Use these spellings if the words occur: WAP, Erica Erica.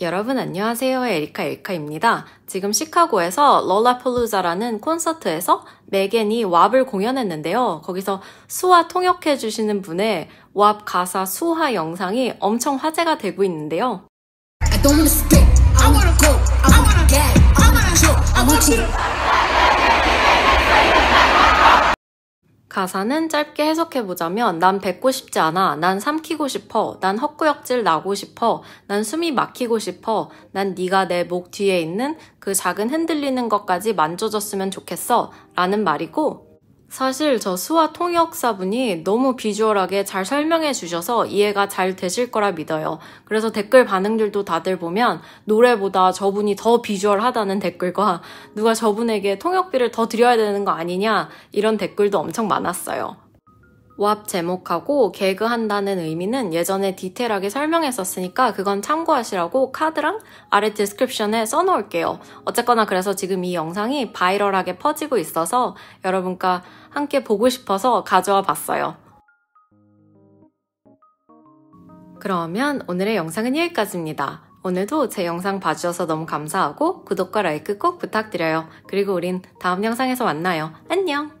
여러분 안녕하세요. 에리카 에리카입니다. 지금 시카고에서 롤라폴루자라는 콘서트에서 메겐이 왑을 공연했는데요. 거기서 수화 통역해 주시는 분의 왑 가사 수화 영상이 엄청 화제가 되고 있는데요. 가사는 짧게 해석해보자면 난 뱉고 싶지 않아, 난 삼키고 싶어, 난 헛구역질 나고 싶어, 난 숨이 막히고 싶어, 난 네가 내 목 뒤에 있는 그 작은 흔들리는 것까지 만져줬으면 좋겠어 라는 말이고, 사실 저 수화 통역사분이 너무 비주얼하게 잘 설명해 주셔서 이해가 잘 되실 거라 믿어요. 그래서 댓글 반응들도 다들 보면 노래보다 저분이 더 비주얼하다는 댓글과 누가 저분에게 통역비를 더 드려야 되는 거 아니냐 이런 댓글도 엄청 많았어요. 왑 제목하고 개그 한다는 의미는 예전에 디테일하게 설명했었으니까 그건 참고하시라고 카드랑 아래 디스크립션에 써놓을게요. 어쨌거나 그래서 지금 이 영상이 바이럴하게 퍼지고 있어서 여러분과 함께 보고 싶어서 가져와 봤어요. 그러면 오늘의 영상은 여기까지입니다. 오늘도 제 영상 봐주셔서 너무 감사하고 구독과 라이크 꼭 부탁드려요. 그리고 우린 다음 영상에서 만나요. 안녕!